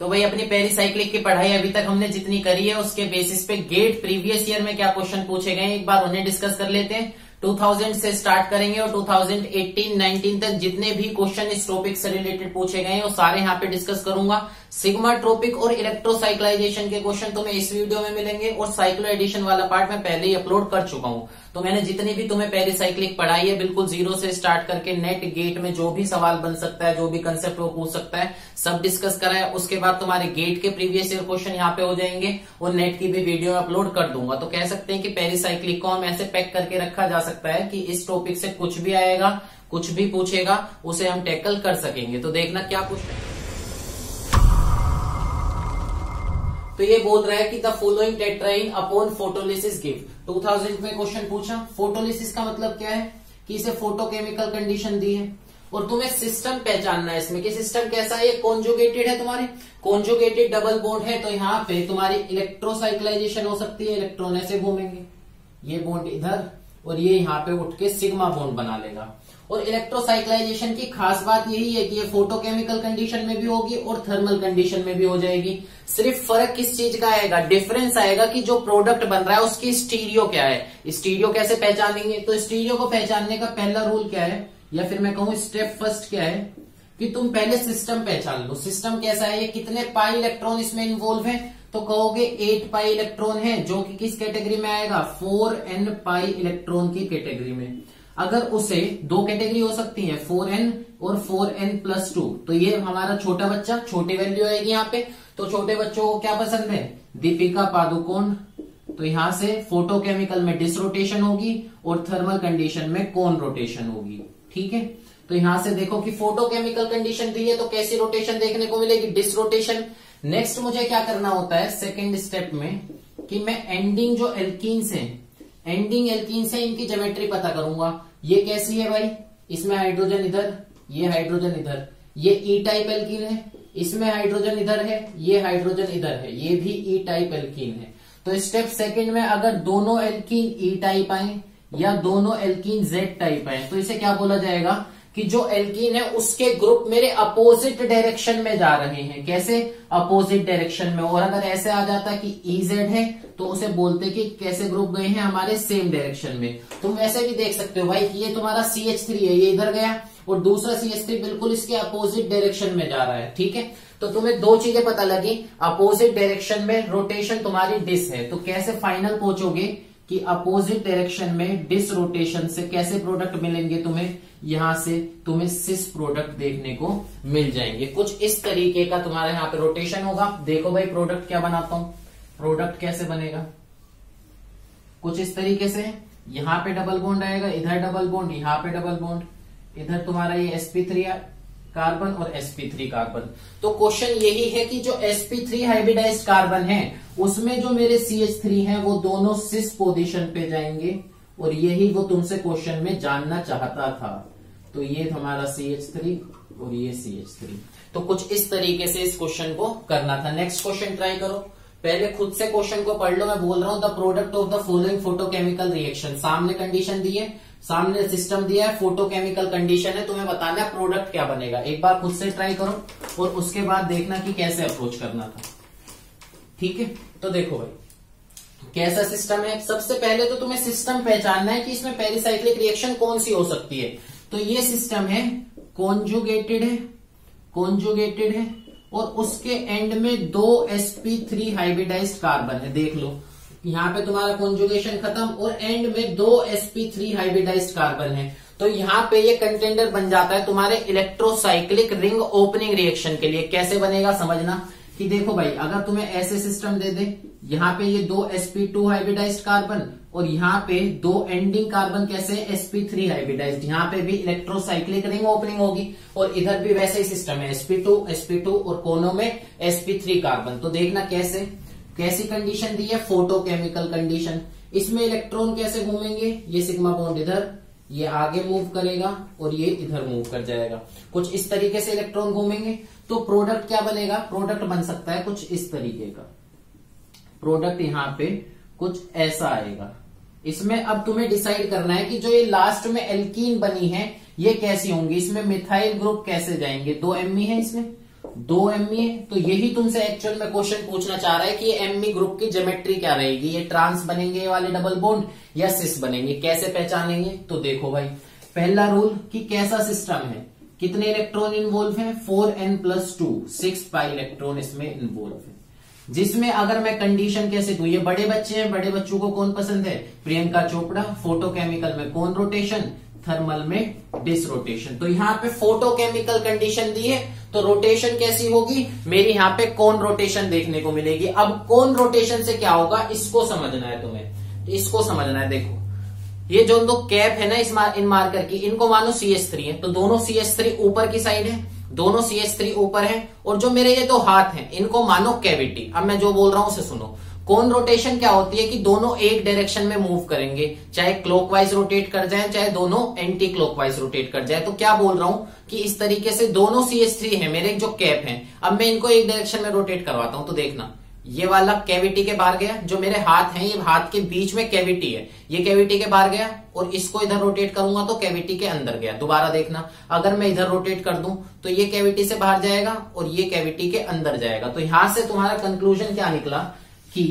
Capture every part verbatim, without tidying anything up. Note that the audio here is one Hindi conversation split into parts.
तो भाई अपनी पेरीसाइक्लिक की पढ़ाई अभी तक हमने जितनी करी है उसके बेसिस पे गेट प्रीवियस ईयर में क्या क्वेश्चन पूछे गए एक बार उन्हें डिस्कस कर लेते हैं। दो हज़ार से स्टार्ट करेंगे और दो हज़ार अठारह उन्नीस तक जितने भी क्वेश्चन इस टॉपिक से रिलेटेड पूछे गए हैं वो सारे यहाँ पे डिस्कस करूंगा। सिग्मा ट्रोपिक और इलेक्ट्रोसाइक्लाइजेशन के क्वेश्चन तुम्हें इस वीडियो में मिलेंगे और साइक्लो एडिशन वाला पार्ट मैं पहले ही अपलोड कर चुका हूँ। तो मैंने जितनी भी तुम्हें पेरीसाइक्लिक पढ़ाई है बिल्कुल जीरो से स्टार्ट करके नेट गेट में जो भी सवाल बन सकता है, जो भी कंसेप्ट वो पूछ सकता है, सब डिस्कस करा है। उसके बाद तुम्हारे गेट के प्रीवियस ईयर क्वेश्चन यहाँ पे हो जाएंगे और नेट की भी वीडियो अपलोड कर दूंगा। तो कह सकते हैं कि पेरीसाइक्लिक को हम ऐसे पैक करके रखा जा सकता है कि इस टॉपिक से कुछ भी आएगा, कुछ भी पूछेगा, उसे हम टैकल कर सकेंगे। तो देखना क्या पूछता है। तो ये बोल रहा है कि the following tetraene upon photolysis give. दो हज़ार में क्वेश्चन पूछा, फोटोलिसिस का मतलब क्या है कि इसे फोटोकेमिकल कंडीशन दी है और तुम्हें सिस्टम पहचानना है इसमें कि सिस्टम कैसा है। कॉन्जुगेटेड है, तुम्हारे कॉन्जुगेटेड डबल बॉन्ड है तो यहाँ पे तुम्हारी इलेक्ट्रोसाइक्लाइजेशन हो सकती है। इलेक्ट्रॉन ऐसे घूमेंगे, ये बॉन्ड इधर और ये यहाँ पे उठ के सिग्मा बॉन्ड बना लेगा। और इलेक्ट्रोसाइक्लाइजेशन की खास बात यही है कि ये फोटोकेमिकल कंडीशन में भी होगी और थर्मल कंडीशन में भी हो जाएगी। सिर्फ फर्क किस चीज का आएगा, डिफरेंस आएगा कि जो प्रोडक्ट बन रहा है उसकी स्टीरियो क्या है। स्टीरियो कैसे पहचानेंगे, तो स्टीरियो को पहचानने का पहला रूल क्या है या फिर मैं कहूं स्टेप फर्स्ट क्या है कि तुम पहले सिस्टम पहचान लो। सिस्टम कैसा है, ये कितने पाई इलेक्ट्रॉन इसमें इन्वॉल्व है, तो कहोगे एट पाई इलेक्ट्रॉन है जो कि किस कैटेगरी में आएगा, फोर एन पाई इलेक्ट्रॉन की कैटेगरी में। अगर उसे दो कैटेगरी हो सकती है, फोर एन और फोर एन प्लस टू, तो ये हमारा छोटा बच्चा, छोटे वैल्यू आएगी यहाँ पे। तो छोटे बच्चों को क्या पसंद है, दीपिका पादुकोण। तो यहाँ से फोटोकेमिकल में डिसरोटेशन होगी और थर्मल कंडीशन में कोन रोटेशन होगी। ठीक है, तो यहाँ से देखो कि फोटोकेमिकल कंडीशन दी है तो कैसी रोटेशन देखने को मिलेगी, डिसरोटेशन। नेक्स्ट मुझे क्या करना होता है सेकेंड स्टेप में कि मैं एंडिंग जो एल्कीन्स है, एंडिंग एल्कीन्स है, इनकी ज्योमेट्री पता करूंगा। ये कैसी है भाई, इसमें हाइड्रोजन इधर, ये हाइड्रोजन इधर, ये ई टाइप एल्कीन है, इसमें हाइड्रोजन इधर है, ये हाइड्रोजन इधर है, ये भी ई टाइप एल्कीन है। तो स्टेप सेकंड में अगर दोनों एल्कीन ई टाइप आए या दोनों एल्कीन जेड टाइप आए तो इसे क्या बोला जाएगा कि जो एल्कीन है उसके ग्रुप मेरे अपोजिट डायरेक्शन में जा रहे हैं। कैसे, अपोजिट डायरेक्शन में। और अगर ऐसे आ जाता कि E Z है तो उसे बोलते कि कैसे ग्रुप गए हैं हमारे सेम डायरेक्शन में। तुम ऐसे भी देख सकते हो भाई, ये तुम्हारा C H थ्री है, ये इधर गया और दूसरा C H थ्री बिल्कुल इसके अपोजिट डायरेक्शन में जा रहा है। ठीक है, तो तुम्हें दो चीजें पता लगी, अपोजिट डायरेक्शन में रोटेशन तुम्हारी डिस है। तो कैसे फाइनल पहुंचोगे कि अपोजिट डायरेक्शन में डिस रोटेशन से कैसे प्रोडक्ट मिलेंगे तुम्हें, यहां से तुम्हें सिस प्रोडक्ट देखने को मिल जाएंगे। कुछ इस तरीके का तुम्हारे यहां पे रोटेशन होगा। देखो भाई प्रोडक्ट क्या बनाता हूं, प्रोडक्ट कैसे बनेगा कुछ इस तरीके से। यहां पे डबल बॉन्ड आएगा, इधर डबल बॉन्ड, यहां पे डबल बॉन्ड, इधर तुम्हारा ये एसपी थ्री कार्बन और एसपी थ्री कार्बन। तो क्वेश्चन यही है कि जो एसपी थ्री हाइब्रिडाइज्ड कार्बन है उसमें जो मेरे C H थ्री है वो दोनों सिस पोजीशन पे जाएंगे और यही वो तुमसे क्वेश्चन में जानना चाहता था। तो ये हमारा C H थ्री और ये C H थ्री। तो कुछ इस तरीके से इस क्वेश्चन को करना था। नेक्स्ट क्वेश्चन ट्राई करो, पहले खुद से क्वेश्चन को पढ़ लो। मैं बोल रहा हूँ the product of the following photochemical reaction. सामने कंडीशन दी है, सामने सिस्टम दिया है, फोटोकेमिकल कंडीशन है, तुम्हें बताना है प्रोडक्ट क्या बनेगा। एक बार खुद से ट्राई करो और उसके बाद देखना कि कैसे अप्रोच करना था। ठीक है, तो देखो भाई कैसा सिस्टम है। सबसे पहले तो तुम्हें सिस्टम पहचानना है कि इसमें पेरीसाइक्लिक रिएक्शन कौन सी हो सकती है। तो ये सिस्टम है, कॉन्जुगेटेड है, कॉन्जुगेटेड है और उसके एंड में दो एसपी थ्री हाइब्रिडाइज्ड कार्बन है। देख लो यहाँ पे तुम्हारा कॉन्जुगेशन खत्म और एंड में दो एसपी थ्री हाइब्रिडाइज्ड कार्बन है। तो यहाँ पे ये कंटेंडर बन जाता है तुम्हारे इलेक्ट्रोसाइक्लिक रिंग ओपनिंग रिएक्शन के लिए। कैसे बनेगा समझना कि देखो भाई अगर तुम्हें ऐसे सिस्टम दे दे, यहाँ पे ये दो एसपी टू हाइब्रिडाइज्ड कार्बन और यहाँ पे दो एंडिंग कार्बन कैसे एसपी थ्री हाइब्रिडाइज्ड, यहाँ पे भी इलेक्ट्रोसाइक्लिक रिंग ओपनिंग होगी और इधर भी वैसे ही सिस्टम है, एसपी टू एसपी टू और कोनों में एसपी थ्री कार्बन। तो देखना कैसे, कैसी कंडीशन दी है, फोटोकेमिकल कंडीशन। इसमें इलेक्ट्रॉन कैसे घूमेंगे, ये सिग्मा बॉन्ड इधर, ये आगे मूव करेगा और ये इधर मूव कर जाएगा। कुछ इस तरीके से इलेक्ट्रॉन घूमेंगे। तो प्रोडक्ट क्या बनेगा, प्रोडक्ट बन सकता है कुछ इस तरीके का। प्रोडक्ट यहाँ पे कुछ ऐसा आएगा। इसमें अब तुम्हें डिसाइड करना है कि जो ये लास्ट में एल्कीन बनी है ये कैसी होंगी, इसमें मिथाइल ग्रुप कैसे जाएंगे। दो एम ई है इसमें दो एमई, तो यही तुमसे एक्चुअल में क्वेश्चन पूछना चाह रहा है कि एमई ग्रुप की ज्योमेट्री क्या रहेगी, ये ट्रांस बनेंगे वाले डबल बॉन्ड या सिस बनेंगे, कैसे पहचानेंगे। तो देखो भाई, पहला रूल कि कैसा सिस्टम है, कितने इलेक्ट्रॉन इन्वॉल्व हैं, four N plus two, six pi electron इसमें इन्वॉल्व है। जिसमें अगर मैं कंडीशन कैसे दू, ये बड़े बच्चे हैं, बड़े बच्चों को कौन पसंद है, प्रियंका चोपड़ा। फोटोकेमिकल में कौन रोटेशन, थर्मल में डिसरोटेशन। तो यहाँ पे फोटोकेमिकल कंडीशन दी है, तो रोटेशन कैसी होगी मेरी, यहाँ पे कौन रोटेशन देखने को मिलेगी। अब कौन रोटेशन से क्या होगा इसको समझना है तुम्हें, इसको समझना है। देखो ये जो दो कैप है ना इस मार, इन मार्कर की, इनको मानो सी एच थ्री है, तो दोनों सी एच थ्री ऊपर की साइड है, दोनों सी एच थ्री ऊपर है। और जो मेरे ये दो हाथ हैं इनको मानो कैविटी। अब मैं जो बोल रहा हूं उसे सुनो। कौन रोटेशन क्या होती है कि दोनों एक डायरेक्शन में मूव करेंगे, चाहे क्लॉकवाइज रोटेट कर जाए, चाहे दोनों एंटी क्लॉकवाइज रोटेट कर जाए। तो क्या बोल रहा हूं कि इस तरीके से दोनों सी एच थ्री है मेरे जो कैप हैं, अब मैं इनको एक डायरेक्शन में रोटेट करवाता हूं। तो देखना ये वाला कैविटी के बाहर गया, जो मेरे हाथ हैं ये हाथ के बीच में कैविटी है, ये कैविटी के बाहर गया, और इसको इधर रोटेट करूंगा तो कैविटी के अंदर गया। दोबारा देखना, अगर मैं इधर रोटेट कर दूं तो ये कैविटी से बाहर जाएगा और ये कैविटी के अंदर जाएगा। तो यहां से तुम्हारा कंक्लूजन क्या निकला कि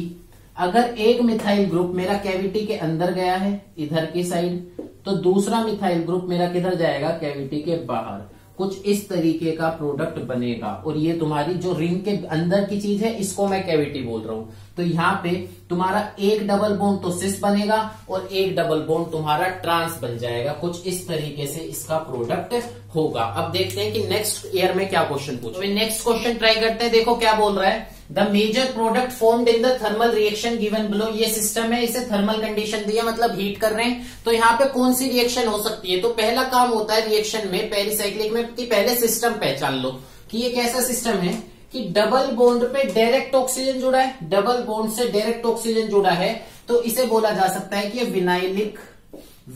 अगर एक मिथाइल ग्रुप मेरा कैविटी के अंदर गया है इधर की साइड, तो दूसरा मिथाइल ग्रुप मेरा किधर जाएगा, कैविटी के बाहर। कुछ इस तरीके का प्रोडक्ट बनेगा। और ये तुम्हारी जो रिंग के अंदर की चीज है इसको मैं कैविटी बोल रहा हूं। तो यहाँ पे तुम्हारा एक डबल बॉन्ड तो सिस बनेगा और एक डबल बॉन्ड तुम्हारा ट्रांस बन जाएगा। कुछ इस तरीके से इसका प्रोडक्ट होगा। अब देखते हैं कि नेक्स्ट ईयर में क्या क्वेश्चन पूछा। तो नेक्स्ट क्वेश्चन ट्राई करते हैं। देखो क्या बोल रहा है, the major product formed in the thermal reaction given below. ये सिस्टम है, इसे थर्मल कंडीशन दी है, मतलब हीट कर रहे हैं। तो यहाँ पे कौन सी रिएक्शन हो सकती है। तो पहला काम होता है रिएक्शन में, पेरिसाइक्लिक में, कि पहले सिस्टम पहचान लो कि ये कैसा सिस्टम है कि डबल बॉन्ड पे डायरेक्ट ऑक्सीजन जुड़ा है, डबल बॉन्ड से डायरेक्ट ऑक्सीजन जुड़ा है। तो इसे बोला जा सकता है कि विनाइलिक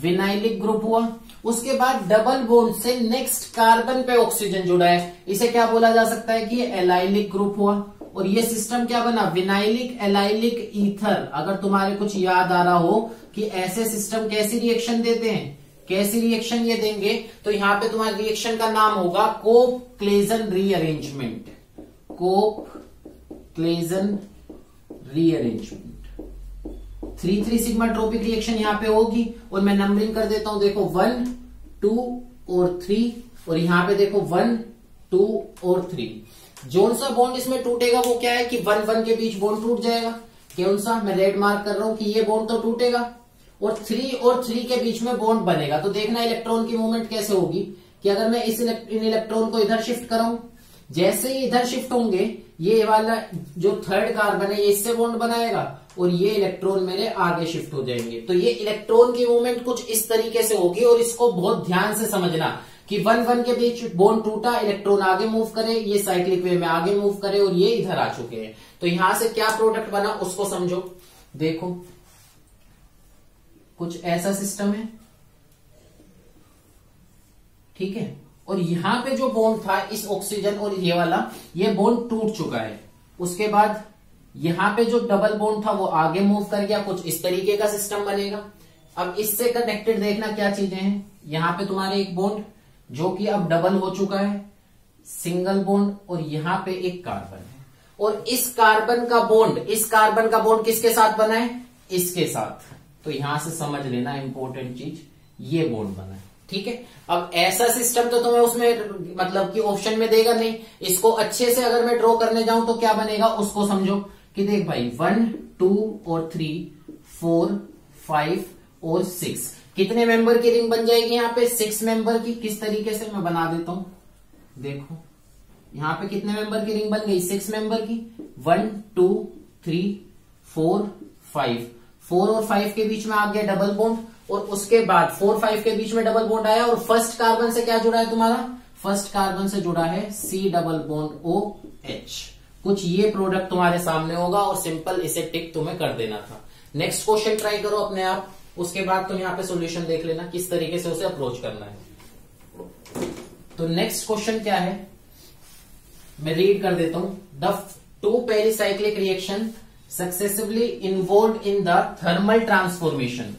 विनाइलिक ग्रुप हुआ। उसके बाद डबल बॉन्ड से नेक्स्ट कार्बन पे ऑक्सीजन जुड़ा है, इसे क्या बोला जा सकता है कि ये एलाइलिक ग्रुप हुआ। और ये सिस्टम क्या बना, विनाइलिक एलाइलिक ईथर। अगर तुम्हारे कुछ याद आ रहा हो कि ऐसे सिस्टम कैसी रिएक्शन देते हैं, कैसी रिएक्शन ये देंगे, तो यहाँ पे तुम्हारे रिएक्शन का नाम होगा Cope Claisen rearrangement, Cope Claisen rearrangement. Three three sigmatropic reaction यहाँ पे होगी। और मैं नंबरिंग कर देता हूं, देखो वन टू और थ्री, और यहाँ पे देखो वन टू और थ्री। जोन सा बॉन्ड इसमें टूटेगा वो क्या है कि वन वन के बीच बॉन्ड टूट जाएगा। कौन सा, मैं रेड मार्क कर रहा हूं कि ये बॉन्ड तो टूटेगा, और थ्री और थ्री के बीच में बॉन्ड बनेगा। तो देखना इलेक्ट्रॉन की मूवमेंट कैसे होगी कि अगर मैं इस इन इलेक्ट्रॉन को इधर शिफ्ट कराऊं, जैसे ही इधर शिफ्ट होंगे ये वाला जो थर्ड कार्बन है ये इससे बॉन्ड बनाएगा और ये इलेक्ट्रॉन मेरे आगे शिफ्ट हो जाएंगे। तो ये इलेक्ट्रॉन की मूवमेंट कुछ इस तरीके से होगी। और इसको बहुत ध्यान से समझना कि वन वन के बीच बॉन्ड टूटा, इलेक्ट्रॉन आगे मूव करे, ये साइक्लिक वे में आगे मूव करे, और ये इधर आ चुके हैं। तो यहां से क्या प्रोडक्ट बना उसको समझो। देखो कुछ ऐसा सिस्टम है, ठीक है। और यहां पे जो बॉन्ड था इस ऑक्सीजन और ये वाला, ये बॉन्ड टूट चुका है। उसके बाद यहां पे जो डबल बॉन्ड था वो आगे मूव कर गया। कुछ इस तरीके का सिस्टम बनेगा। अब इससे कनेक्टेड देखना क्या चीजें हैं। यहां पे तुम्हारे एक बॉन्ड जो कि अब डबल हो चुका है, सिंगल बॉन्ड, और यहाँ पे एक कार्बन है। और इस कार्बन का बॉन्ड इस कार्बन का बॉन्ड किसके साथ बना है, इसके साथ। तो यहां से समझ लेना इंपॉर्टेंट चीज, ये बॉन्ड बना है, ठीक है। अब ऐसा सिस्टम तो तुम्हें उसमें मतलब कि ऑप्शन में देगा नहीं। इसको अच्छे से अगर मैं ड्रॉ करने जाऊं तो क्या बनेगा उसको समझो कि देख भाई, वन टू और थ्री, फोर, फाइव और सिक्स, कितने मेंबर की रिंग बन जाएगी यहाँ पे, सिक्स मेंबर की। किस तरीके से मैं बना देता हूं, देखो यहाँ पे कितने मेंबर की रिंग बन गई, सिक्स मेंबर की। One two three four five, four और फाइव के बीच में आ गया डबल बॉन्ड। और उसके बाद फोर फाइव के बीच में डबल बॉन्ड आया, और फर्स्ट कार्बन से क्या जुड़ा है तुम्हारा, फर्स्ट कार्बन से जुड़ा है C double bond O H. कुछ ये प्रोडक्ट तुम्हारे सामने होगा और सिंपल इसे टिक तुम्हें कर देना था। नेक्स्ट क्वेश्चन ट्राई करो अपने आप, उसके बाद तुम यहाँ पे सॉल्यूशन देख लेना किस तरीके से उसे अप्रोच करना है। तो नेक्स्ट क्वेश्चन क्या है, मैं रीड कर देता हूं। The two pericyclic reaction successively involve in the thermal transformation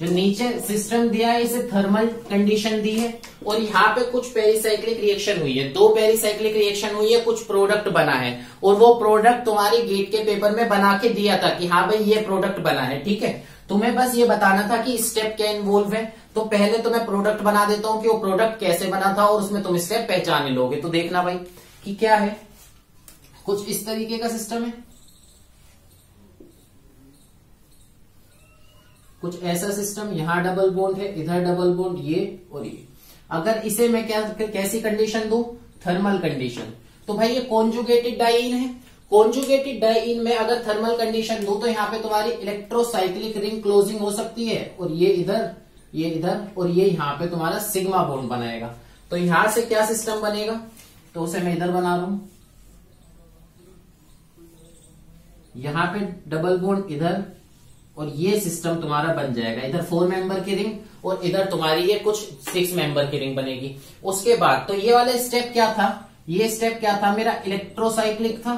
जो नीचे सिस्टम दिया है इसे थर्मल कंडीशन दी है, और यहाँ पे कुछ पेरीसाइक्लिक रिएक्शन हुई है, दो पेरीसाइक्लिक रिएक्शन हुई है, कुछ प्रोडक्ट बना है, और वो प्रोडक्ट तुम्हारे गेट के पेपर में बना के दिया था कि हाँ भाई ये प्रोडक्ट बना है। ठीक है, तुम्हें बस ये बताना था कि स्टेप क्या इन्वॉल्व है। तो पहले तो मैं प्रोडक्ट बना देता हूँ कि वो प्रोडक्ट कैसे बना था, और उसमें तुम स्टेप पहचान लोगे। तो देखना भाई कि क्या है, कुछ इस तरीके का सिस्टम है, कुछ ऐसा सिस्टम, यहां डबल बॉन्ड है, इधर डबल बॉन्ड, ये और ये। अगर इसे मैं क्या कैसी कंडीशन दूं, थर्मल कंडीशन, तो भाई ये कॉन्जुगेटेड डाइन है। कॉन्जुगेटेड डाइन में अगर थर्मल कंडीशन दूं तो यहाँ पे तुम्हारी इलेक्ट्रोसाइक्लिक रिंग क्लोजिंग हो सकती है, और ये इधर, ये इधर, और ये यहाँ पे तुम्हारा सिग्मा बॉन्ड बनाएगा। तो यहां से क्या सिस्टम बनेगा, तो उसे मैं इधर बना रहा हूं, यहां पे डबल बॉन्ड इधर, और ये सिस्टम तुम्हारा बन जाएगा। इधर फोर मेंबर की रिंग और इधर तुम्हारी ये कुछ सिक्स मेंबर की रिंग बनेगी। उसके बाद तो ये वाला स्टेप क्या था, ये स्टेप क्या था मेरा, इलेक्ट्रोसाइक्लिक था,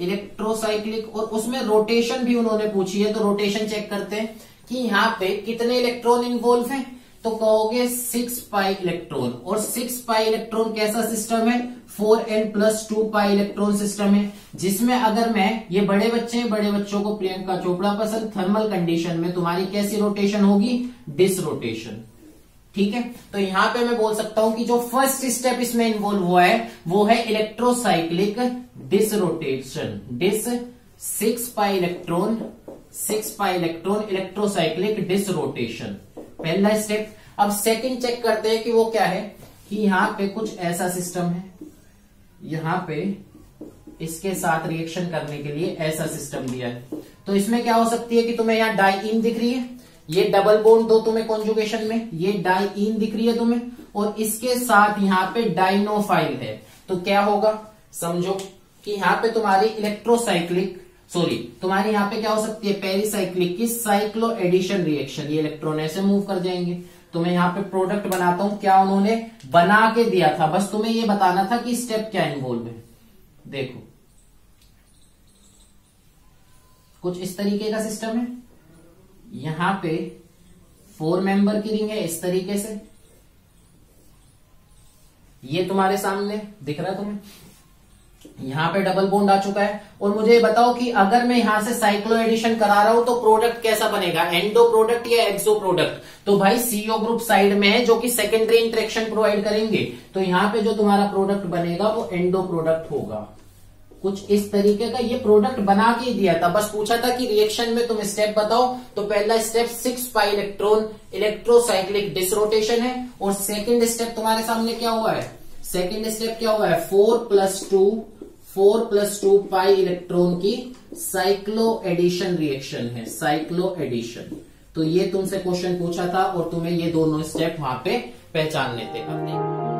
इलेक्ट्रोसाइक्लिक, और उसमें रोटेशन भी उन्होंने पूछी है। तो रोटेशन चेक करते हैं कि यहाँ पे कितने इलेक्ट्रॉन इन्वॉल्व हैं, तो कहोगे सिक्स पाई इलेक्ट्रॉन, और सिक्स पाई इलेक्ट्रॉन कैसा सिस्टम है, four N plus two pi electron system है, जिसमें अगर मैं, ये बड़े बच्चे हैं, बड़े बच्चों को प्रियंका चोपड़ा पसंद, थर्मल कंडीशन में तुम्हारी कैसी रोटेशन होगी, डिस रोटेशन। ठीक है, तो यहाँ पे मैं बोल सकता हूं कि जो फर्स्ट स्टेप इसमें इन्वॉल्व हुआ है वो है electrocyclic dish rotation, dis six pi electron, six pi electron, electrocyclic dish rotation, पहला स्टेप। अब सेकंड चेक करते हैं कि वो क्या है, कि यहाँ पे कुछ ऐसा सिस्टम है, यहाँ पे इसके साथ रिएक्शन करने के लिए ऐसा सिस्टम दिया है। तो इसमें क्या हो सकती है कि तुम्हें यहाँ डाइइन दिख रही है, ये डबल बॉन्ड दो तुम्हें कॉन्जुगेशन में, ये डाइइन दिख रही है तुम्हें, और इसके साथ यहाँ पे डाइनोफाइल है। तो क्या होगा, समझो कि यहाँ पे तुम्हारी इलेक्ट्रोसाइक्लिक, सॉरी तुम्हारे यहाँ पे क्या हो सकती है, पेरीसाइक्लिक की साइक्लो एडिशन रिएक्शन, ये इलेक्ट्रॉन ऐसे मूव कर जाएंगे। तो मैं यहाँ पे प्रोडक्ट बनाता हूं, क्या उन्होंने बना के दिया था, बस तुम्हें ये बताना था कि स्टेप क्या इन्वॉल्व है। देखो कुछ इस तरीके का सिस्टम है, यहाँ पे फोर मेंबर की रिंग है इस तरीके से, ये तुम्हारे सामने दिख रहा है तुम्हें, यहाँ पे डबल बॉन्ड आ चुका है। और मुझे बताओ कि अगर मैं यहां से साइक्लो एडिशन करा रहा हूं तो प्रोडक्ट कैसा बनेगा, एंडो प्रोडक्ट या एक्सो प्रोडक्ट। तो भाई सीओ ग्रुप साइड में है जो कि सेकेंडरी इंटरेक्शन प्रोवाइड करेंगे। तो यहाँ पे जो तुम्हारा प्रोडक्ट बनेगा वो एंडो प्रोडक्ट होगा, कुछ इस तरीके का। ये प्रोडक्ट बना के दिया था, बस पूछा था कि रिएक्शन में तुम स्टेप बताओ। तो पहला step six pi electron electrocyclic disrotation है, और सेकेंड स्टेप तुम्हारे सामने क्या हुआ है, सेकेंड स्टेप क्या हुआ है, four plus two four plus two pi electron की साइक्लो एडिशन रिएक्शन है, साइक्लो एडिशन। तो ये तुमसे क्वेश्चन पूछा था और तुम्हें ये दोनों स्टेप वहां पे पहचानने थे।